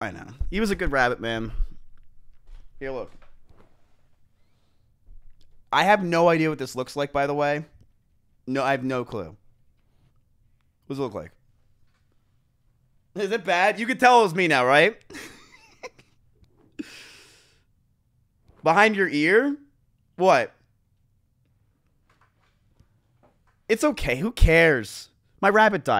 I know. He was a good rabbit, man. Here, look. I have no idea what this looks like, by the way. No, I have no clue. What does it look like? Is it bad? You can tell it was me now, right? Behind your ear? What? It's okay. Who cares? My rabbit died.